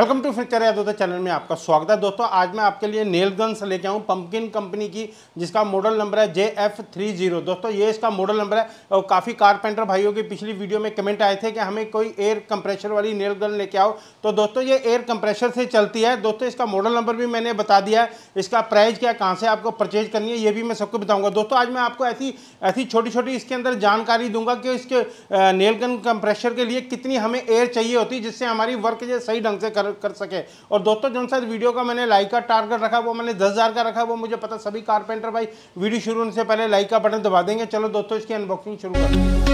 Welcome to fracture याद channel में आपका स्वागत है दोस्तों। आज मैं आपके लिए नेल गन से लेके आऊँ पंपकिन कंपनी की, जिसका मॉडल नंबर है JF30। दोस्तों ये इसका मॉडल नंबर है और काफ़ी कारपेंटर भाइयों की पिछली वीडियो में कमेंट आए थे कि हमें कोई एयर कंप्रेशर वाली नेल गन लेके आओ। तो दोस्तों ये एयर कंप्रेशर से चलती है। दोस्तों इसका मॉडल नंबर भी मैंने बता दिया है, इसका प्राइस क्या है, कहाँ से आपको परचेज करनी है, ये भी मैं सबको बताऊँगा। दोस्तों आज मैं आपको ऐसी छोटी छोटी इसके अंदर जानकारी दूंगा कि इसके नेल गन कंप्रेशर के लिए कितनी हमें एयर चाहिए होती है जिससे हमारी वर्क सही ढंग से कर सके। और दोस्तों जो साथ वीडियो का मैंने लाइक का टारगेट रखा वो मैंने 10,000 का रखा, वो मुझे पता सभी कारपेंटर भाई वीडियो शुरू होने से पहले लाइक का बटन दबा देंगे। चलो दोस्तों इसकी अनबॉक्सिंग शुरू करते हैं।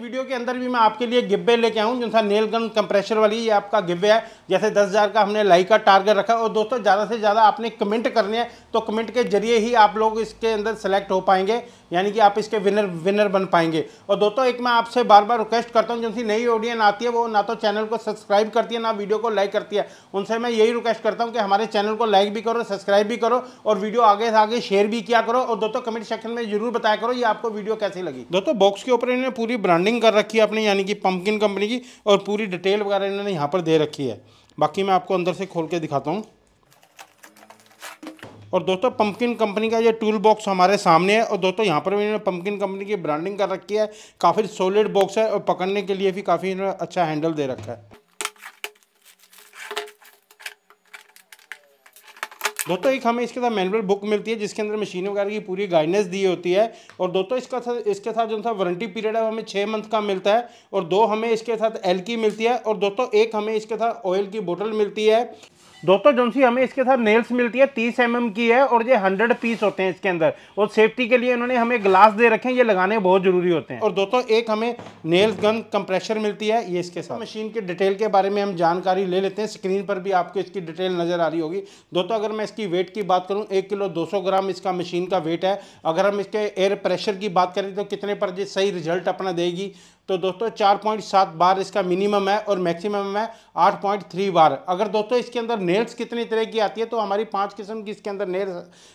वीडियो के अंदर भी मैं आपके लिए गिब्बे लेके आऊँ जिनका नेल गन कंप्रेशर वाली, ये आपका गिब्बे है। जैसे 10,000 का हमने लाइक का टारगेट रखा और दोस्तों ज़्यादा से ज़्यादा आपने कमेंट करने हैं, तो कमेंट के जरिए ही आप लोग इसके अंदर सेलेक्ट हो पाएंगे, यानी कि आप इसके विनर बन पाएंगे। और दोस्तों एक मैं आपसे बार बार रिक्वेस्ट करता हूँ, जिनकी नई ऑडियंस आती है वो ना तो चैनल को सब्सक्राइब करती है ना वीडियो को लाइक करती है, उनसे मैं यही रिक्वेस्ट करता हूँ कि हमारे चैनल को लाइक भी करो, सब्सक्राइब भी करो और वीडियो आगे से आगे शेयर भी किया करो। और दोस्तों कमेंट सेक्शन में जरूर बताया करो ये आपको वीडियो कैसी लगी। दोस्तों बॉक्स के ऊपर इन्होंने पूरी ब्रांडिंग कर रखी है अपनी, यानी कि पंपकिन कंपनी की, और पूरी डिटेल वगैरह इन्होंने यहाँ पर दे रखी है। बाकी मैं आपको अंदर से खोल के दिखाता हूँ। और दोस्तों पंपकिन कंपनी का ये टूल बॉक्स हमारे सामने है और दोस्तों यहाँ पर भी इन्होंने पंपकिन कंपनी की ब्रांडिंग कर रखी है। काफ़ी सॉलिड बॉक्स है और पकड़ने के लिए भी काफ़ी इन्होंने अच्छा हैंडल दे रखा है। दोस्तों एक हमें इसके साथ मैनुअल बुक मिलती है जिसके अंदर मशीन वगैरह की पूरी गाइडेंस दी होती है। और दोस्तों इसके साथ जो सा वारंटी पीरियड है वो हमें 6 मंथ का मिलता है और 2 हमें इसके साथ एल की मिलती है। और दोस्तों एक हमें इसके साथ ऑयल की बोतल मिलती है। दोस्तों जो सी हमें इसके साथ नेल्स मिलती है 30 mm की है और ये 100 पीस होते हैं इसके अंदर। और सेफ्टी के लिए इन्होंने हमें ग्लास दे रखे हैं, ये लगाने बहुत ज़रूरी होते हैं। और दोस्तों एक हमें नेल्स गन कंप्रेशर मिलती है, ये इसके साथ। मशीन की डिटेल के बारे में हम जानकारी ले लेते हैं, स्क्रीन पर भी आपको इसकी डिटेल नज़र आ रही होगी। दोस्तों अगर मैं इसकी वेट की बात करूँ 1 किलो 200 ग्राम इसका मशीन का वेट है। अगर हम इसके एयर प्रेशर की बात करें तो कितने पर ये सही रिजल्ट अपना देगी, तो दोस्तों 4.7 बार इसका मिनिमम है और मैक्सिमम है 8.3 बार। अगर दोस्तों इसके अंदर नेल्स कितनी तरह की आती है तो हमारी 5 किस्म की इसके अंदर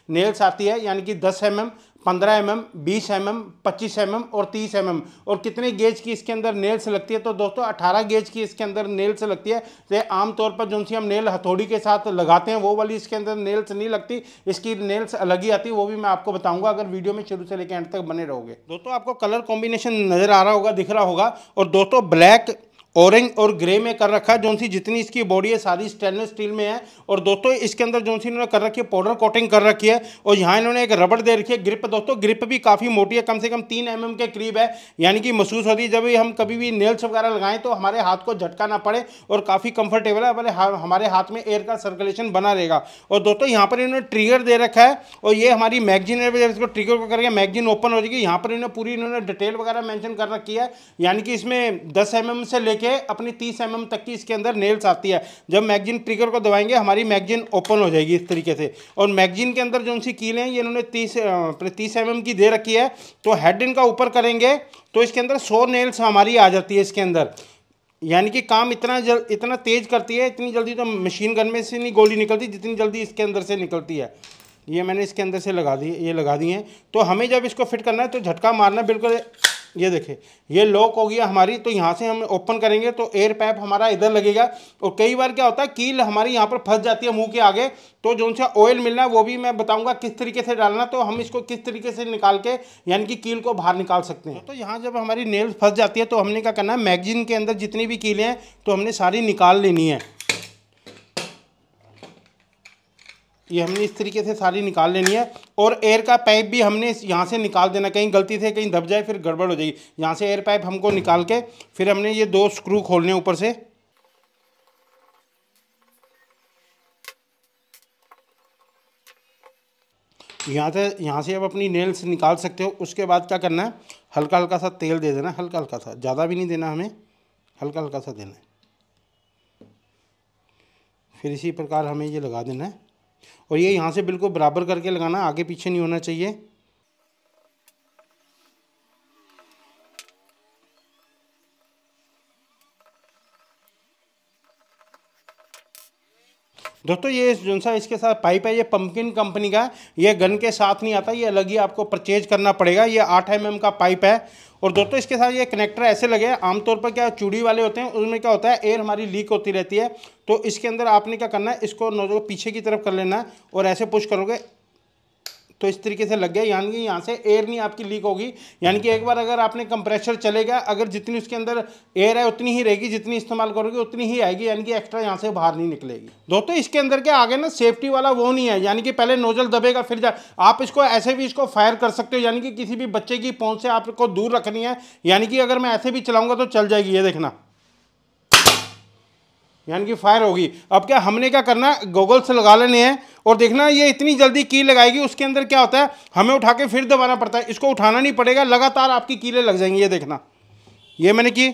नेल्स आती है, यानी कि 10 mm, 15 mm, 20 mm, 25 mm और 30 mm। और कितने गेज की इसके अंदर नेल्स लगती है तो दोस्तों 18 गेज की इसके अंदर नेल्स लगती है। तो आमतौर पर जो सी हम नेल हथौड़ी के साथ लगाते हैं वो वाली इसके अंदर नेल्स नहीं लगती, इसकी नेल्स अलग ही आती है, वो भी मैं आपको बताऊंगा। अगर वीडियो में शुरू से लेकर अंत तक बने रहोगे। दोस्तों आपको कलर कॉम्बिनेशन नज़र आ रहा होगा, दिख रहा होगा। और दोस्तों ब्लैक, ऑरेंज और ग्रे में कर रखा है। जो सी जितनी इसकी बॉडी है सारी स्टेनलेस स्टील में है। और दोस्तों इसके अंदर जो सी इन्होंने कर रखी है पाउडर कोटिंग कर रखी है। और यहाँ इन्होंने एक रबड़ दे रखी है ग्रिप। दोस्तों ग्रिप भी काफ़ी मोटी है, कम से कम 3 mm के करीब है, यानी कि महसूस होती है। जब हम कभी भी नेल्स वगैरह लगाएं तो हमारे हाथ को झटका ना पड़े और काफ़ी कंफर्टेबल है, भले हमारे हाथ में एयर का सर्कुलेशन बना रहेगा। और दोस्तों यहाँ पर इन्होंने ट्रिगर दे रखा है और ये हमारी मैगजीन है, इसको ट्रिगर करके मैगजीन ओपन हो जाएगी। यहाँ पर इन्होंने पूरी डिटेल वगैरह मैंशन कर रखी है, यानी कि इसमें 10 mm से लेकर अपनी 30 mm तक की इसके अंदर नेल्स आती है। जब मैगजीन ट्रिगर को दबाएंगे हमारी मैगजीन ओपन हो जाएगी इस तरीके से। और मैगजीन के अंदर जो सी कीलें हैं ये इन्होंने 30 mm की दे रखी है। तो हेड इनका ऊपर करेंगे तो इसके अंदर 100 नेल्स हमारी आ जाती है इसके अंदर, यानी कि काम इतना तेज करती है। इतनी जल्दी तो मशीन गन में से नहीं गोली निकलती जितनी जल्दी इसके अंदर से निकलती है। ये मैंने इसके अंदर से लगा दी है। तो हमें जब इसको फिट करना है तो झटका मारना बिल्कुल, ये देखें ये लॉक हो गया हमारी। तो यहाँ से हम ओपन करेंगे तो एयर पाइप हमारा इधर लगेगा। और कई बार क्या होता है कील हमारी यहाँ पर फंस जाती है मुंह के आगे, तो जो सा ऑयल मिलना वो भी मैं बताऊंगा किस तरीके से डालना, तो हम इसको किस तरीके से निकाल के यानी कि कील को बाहर निकाल सकते हैं। तो यहाँ जब हमारी नेल फंस जाती है तो हमने क्या करना है, मैगजीन के अंदर जितनी भी कीलें हैं तो हमने सारी निकाल लेनी है। ये हमने इस तरीके से सारी निकाल लेनी है। और एयर का पाइप भी हमने यहाँ से निकाल देना, कहीं गलती से कहीं दब जाए फिर गड़बड़ हो जाएगी। यहाँ से एयर पाइप हमको निकाल के फिर हमने ये 2 स्क्रू खोलने ऊपर से। यहाँ से आप अपनी नेल्स निकाल सकते हो। उसके बाद क्या करना है, हल्का हल्का सा तेल दे देना, हल्का हल्का सा, ज़्यादा भी नहीं देना हमें, हल्का हल्का सा देना है। फिर इसी प्रकार हमें ये लगा देना है और ये यहाँ से बिल्कुल बराबर करके लगाना, आगे पीछे नहीं होना चाहिए। दोस्तों ये जो सा इसके साथ पाइप है ये पंपकिन कंपनी का है, ये गन के साथ नहीं आता, ये अलग ही आपको परचेज करना पड़ेगा। ये 8 mm का पाइप है। और दोस्तों इसके साथ ये कनेक्टर ऐसे लगे हैं, आमतौर पर क्या चूड़ी वाले होते हैं उनमें क्या होता है एयर हमारी लीक होती रहती है, तो इसके अंदर आपने क्या करना है इसको नोजल पीछे की तरफ कर लेना है और ऐसे पुश करोगे तो इस तरीके से लग गया, यानी कि यहाँ से एयर नहीं आपकी लीक होगी। यानी कि एक बार अगर आपने कंप्रेशर चलेगा, अगर जितनी उसके अंदर एयर है उतनी ही रहेगी, जितनी इस्तेमाल करोगे उतनी ही आएगी, यानी कि एक्स्ट्रा यहाँ से बाहर नहीं निकलेगी। दोस्तों इसके अंदर क्या आगे ना सेफ्टी वाला वो नहीं है, यानी कि पहले नोजल दबेगा फिर आप इसको ऐसे भी इसको फायर कर सकते हो, यानी कि किसी भी बच्चे की पहुँच से आपको दूर रखनी है। यानी कि अगर मैं ऐसे भी चलाऊँगा तो चल जाएगी, ये देखना, यानी कि फायर होगी। अब क्या हमने क्या करना है गॉगल्स लगा लेने हैं और देखना ये इतनी जल्दी कील लगाएगी। उसके अंदर क्या होता है हमें उठा के फिर दबाना पड़ता है, इसको उठाना नहीं पड़ेगा, लगातार आपकी कीलें लग जाएंगी। ये देखना, ये मैंने की,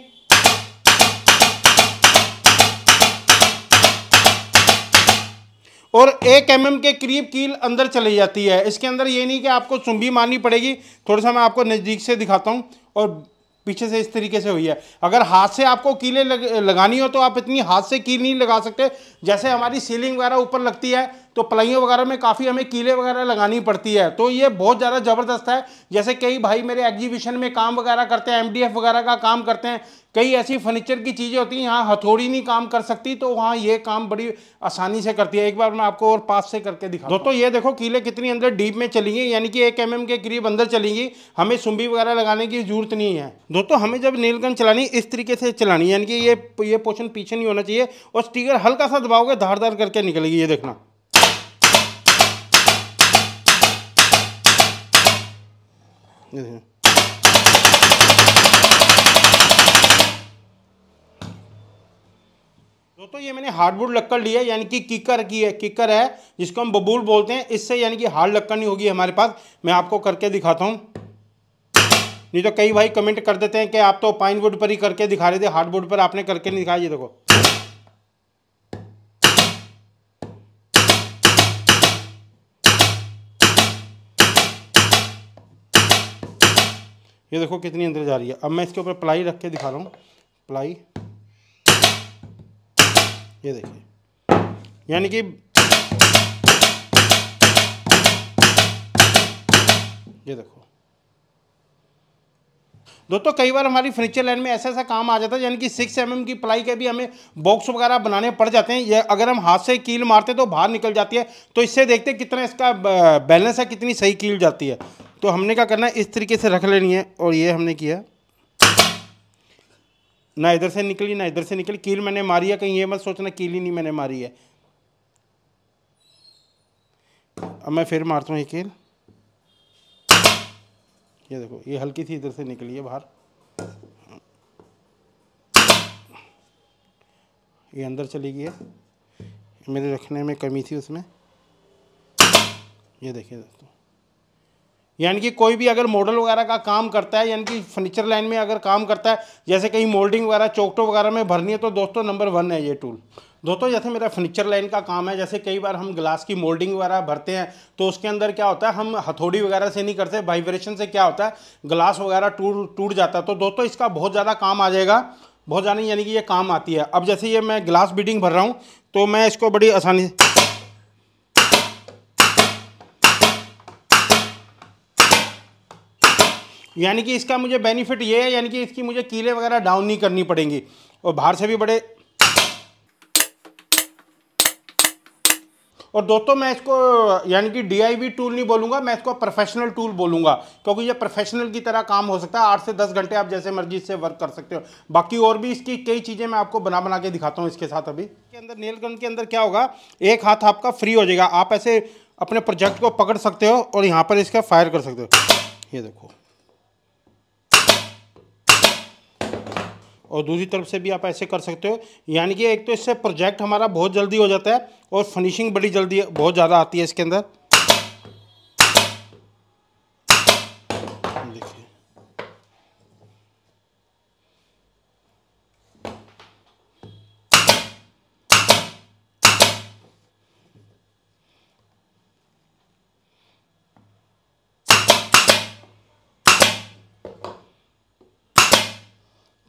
और 1 mm के करीब कील अंदर चली जाती है। इसके अंदर ये नहीं कि आपको सुम्भी मारनी पड़ेगी। थोड़ा सा मैं आपको नज़दीक से दिखाता हूँ, और पीछे से इस तरीके से हुई है। अगर हाथ से आपको कीलें लगानी हो तो आप इतनी हाथ से कील नहीं लगा सकते, जैसे हमारी सीलिंग वगैरह ऊपर लगती है तो पलाइयों वगैरह में काफ़ी हमें कीलें वगैरह लगानी पड़ती है, तो ये बहुत ज़्यादा ज़बरदस्त है। जैसे कई भाई मेरे एग्जीबिशन में काम वगैरह करते हैं, MDF वगैरह का काम करते हैं, कई ऐसी फर्नीचर की चीज़ें होती हैं, यहाँ हथौड़ी नहीं काम कर सकती तो वहाँ ये काम बड़ी आसानी से करती है। एक बार मैं आपको और पास से करके दिखा। दोस्तों ये देखो कीलें कितनी अंदर डीप में चली गई, यानी कि 1 mm के करीब अंदर चली गई, हमें सुम्बी वगैरह लगाने की जरूरत नहीं है। दोस्तों हमें जब नेल गन चलानी इस तरीके से चलानी, यानी कि ये पोर्शन पीछे नहीं होना चाहिए, और स्टिकर हल्का सा दबाओगे धारदार करके निकलेगी। ये देखना, ये देखना, दोस्तों ये मैंने हार्डवुड लक्कड़ ली है, यानी कि किकर की है, किकर है जिसको हम बबूल बोलते हैं, इससे यानी कि हार्ड लक्कड़ नहीं होगी हमारे पास। मैं आपको करके दिखाता हूँ, नहीं तो कई भाई कमेंट कर देते हैं कि आप तो पाइन वुड पर ही करके दिखा रहे थे, हार्डवुड पर आपने करके नहीं दिखाया। ये देखो, ये देखो कितनी अंदर जा रही है। अब मैं इसके ऊपर प्लाई रख के दिखा रहा हूँ, प्लाई, ये देखिए, यानी कि ये देखो। दोस्तों कई बार हमारी फर्नीचर लाइन में ऐसा ऐसा काम आ जाता है, यानी कि 6 mm की प्लाई के भी हमें बॉक्स वगैरह बनाने पड़ जाते हैं, या अगर हम हाथ से कील मारते तो बाहर निकल जाती है। तो इससे देखते हैं कितना इसका बैलेंस है, कितनी सही कील जाती है। तो हमने क्या करना है इस तरीके से रख लेनी है, और ये हमने किया, ना इधर से निकली ना इधर से निकली, कील मैंने मारी है, कहीं ये मत सोचना कील ही नहीं मैंने मारी है। अब मैं फिर मारता हूँ ये कील, ये देखो ये हल्की सी इधर से निकली है बाहर, ये अंदर चली गई है, मेरे रखने में कमी थी उसमें। ये देखिए दोस्तों, यानी कि कोई भी अगर मॉडल वगैरह का काम करता है, यानी कि फर्नीचर लाइन में अगर काम करता है, जैसे कहीं मोल्डिंग वगैरह चौकटों वगैरह में भरनी है, तो दोस्तों नंबर 1 है ये टूल। दोस्तों जैसे मेरा फर्नीचर लाइन का काम है, जैसे कई बार हम ग्लास की मोल्डिंग वगैरह भरते हैं, तो उसके अंदर क्या होता है हम हथौड़ी वगैरह से नहीं करते, वाइब्रेशन से क्या होता है ग्लास वगैरह टूट जाता है। तो दोस्तों इसका बहुत ज़्यादा काम आ जाएगा, बहुत ज़्यादा यानी कि ये काम आती है। अब जैसे ये मैं ग्लास बीडिंग भर रहा हूँ, तो मैं इसको बड़ी आसानी से, यानी कि इसका मुझे बेनिफिट ये है, यानी कि इसकी मुझे कीलें वगैरह डाउन नहीं करनी पड़ेंगी, और बाहर से भी बड़े। और दोस्तों मैं इसको यानी कि DIY टूल नहीं बोलूँगा, मैं इसको प्रोफेशनल टूल बोलूँगा, क्योंकि ये प्रोफेशनल की तरह काम हो सकता है। 8 से 10 घंटे आप जैसे मर्जी से वर्क कर सकते हो। बाकी और भी इसकी कई चीज़ें मैं आपको बना बना के दिखाता हूँ। इसके साथ अभी इसके अंदर नेल गन के अंदर क्या होगा, एक हाथ आपका फ्री हो जाएगा, आप ऐसे अपने प्रोजेक्ट को पकड़ सकते हो और यहाँ पर इसका फायर कर सकते हो। ये देखो, और दूसरी तरफ से भी आप ऐसे कर सकते हो, यानी कि एक तो इससे प्रोजेक्ट हमारा बहुत जल्दी हो जाता है और फिनिशिंग बड़ी जल्दी बहुत ज़्यादा आती है इसके अंदर। देखिए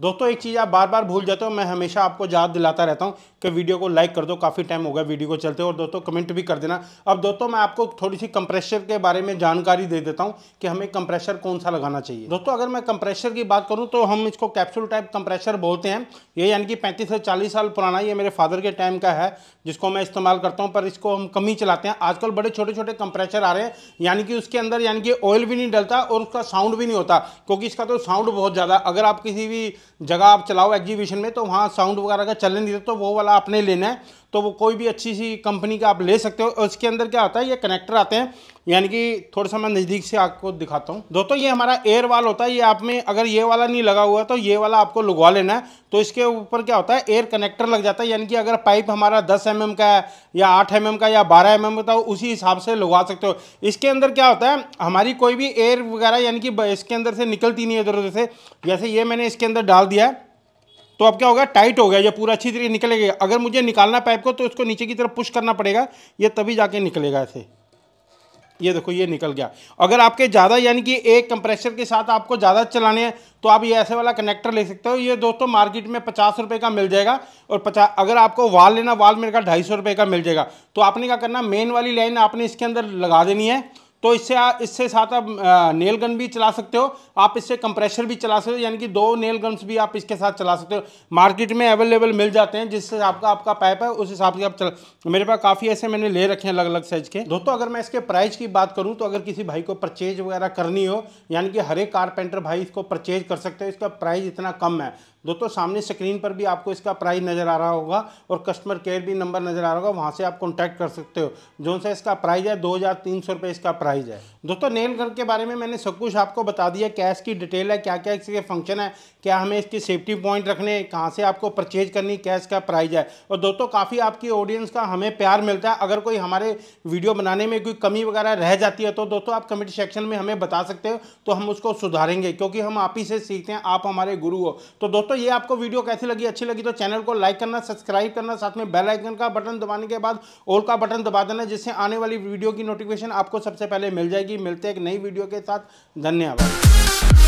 दोस्तों एक चीज़ आप बार बार भूल जाते हो, मैं हमेशा आपको याद दिलाता रहता हूं कि वीडियो को लाइक कर दो, काफ़ी टाइम हो गया वीडियो को चलते, और दोस्तों कमेंट भी कर देना। अब दोस्तों मैं आपको थोड़ी सी कंप्रेशर के बारे में जानकारी दे देता हूं कि हमें कंप्रेशर कौन सा लगाना चाहिए। दोस्तों अगर मैं कंप्रेशर की बात करूँ तो हम इसको कैप्सूल टाइप कंप्रेशर बोलते हैं। ये यानी कि 35 से 40 साल पुराना, ये मेरे फादर के टाइम का है जिसको मैं इस्तेमाल करता हूँ, पर इसको हम कम ही चलाते हैं। आजकल बड़े छोटे छोटे कंप्रेशर आ रहे हैं, यानी कि उसके अंदर यानी कि ऑयल भी नहीं डलता और उसका साउंड भी नहीं होता, क्योंकि इसका तो साउंड बहुत ज़्यादा, अगर आप किसी भी जगह आप चलाओ एग्जीबिशन में तो वहाँ साउंड वगैरह का चलने नहीं देते, तो वो वाला आपने लेना है। तो वो कोई भी अच्छी सी कंपनी का आप ले सकते हो। और इसके अंदर क्या आता है, ये कनेक्टर आते हैं, यानी कि थोड़ा सा मैं नज़दीक से आपको दिखाता हूँ। दोस्तों ये हमारा एयर वाल होता है, ये आप में अगर ये वाला नहीं लगा हुआ है तो ये वाला आपको लगवा लेना है। तो इसके ऊपर क्या होता है, एयर कनेक्टर लग जाता है, यानी कि अगर पाइप हमारा 10 mm का है या 8 mm का या 12 mm का, उसी हिसाब से लगवा सकते हो। इसके अंदर क्या होता है, हमारी कोई भी एयर वगैरह यानी कि इसके अंदर से निकलती नहीं है इधर उधर से। जैसे ये मैंने इसके अंदर डाल दिया है तो अब क्या होगा, टाइट हो गया, ये पूरा अच्छी तरीके निकलेगा। अगर मुझे निकालना पाइप को तो इसको नीचे की तरफ पुश करना पड़ेगा, ये तभी जाके निकलेगा। ऐसे ये देखो ये निकल गया। अगर आपके ज़्यादा यानी कि एक कंप्रेशर के साथ आपको ज़्यादा चलाने हैं तो आप ये ऐसे वाला कनेक्टर ले सकते हो। ये दोस्तों मार्केट में 50 रुपये का मिल जाएगा, और 50 अगर आपको वाल लेना, वाल मेरे का 250 रुपये का मिल जाएगा। तो आपने क्या करना, मेन वाली लाइन आपने इसके अंदर लगा देनी है। तो इससे साथ आप नेल गन भी चला सकते हो, आप इससे कंप्रेशर भी चला सकते हो, यानी कि 2 नेल गन्स भी आप इसके साथ चला सकते हो। मार्केट में अवेलेबल मिल जाते हैं, जिससे आपका पाइप है उस हिसाब से आप चला। मेरे पास काफ़ी ऐसे मैंने ले रखे हैं अलग अलग साइज के। दोस्तों अगर मैं इसके प्राइस की बात करूँ तो अगर किसी भाई को परचेज वगैरह करनी हो, यानी कि हर एक कारपेंटर भाई इसको परचेज कर सकते हो, इसका प्राइस इतना कम है। दोस्तों सामने स्क्रीन पर भी आपको इसका प्राइस नज़र आ रहा होगा और कस्टमर केयर भी नंबर नज़र आ रहा होगा, वहाँ से आप कॉन्टैक्ट कर सकते हो। जो सा इसका प्राइस है 2300 रुपये इसका प्राइस है। दोस्तों नेल गन के बारे में मैंने सब कुछ आपको बता दिया, क्या इसकी डिटेल है, क्या क्या इसके फंक्शन है, क्या हमें इसकी सेफ्टी पॉइंट रखने हैं, कहाँ से आपको परचेज करनी, क्या इसका प्राइस है। और दोस्तों काफ़ी आपकी ऑडियंस का हमें प्यार मिलता है, अगर कोई हमारे वीडियो बनाने में कोई कमी वगैरह रह जाती है तो दोस्तों आप कमेंट सेक्शन में हमें बता सकते हो, तो हम उसको सुधारेंगे, क्योंकि हम आप ही से सीखते हैं, आप हमारे गुरु हो। तो दोस्तों ये आपको वीडियो कैसी लगी, अच्छी लगी तो चैनल को लाइक करना, सब्सक्राइब करना, साथ में बेल आइकन का बटन दबाने के बाद ऑल का बटन दबा देना, जिससे आने वाली वीडियो की नोटिफिकेशन आपको सबसे पहले मिल जाएगी। मिलते हैं एक नई वीडियो के साथ, धन्यवाद।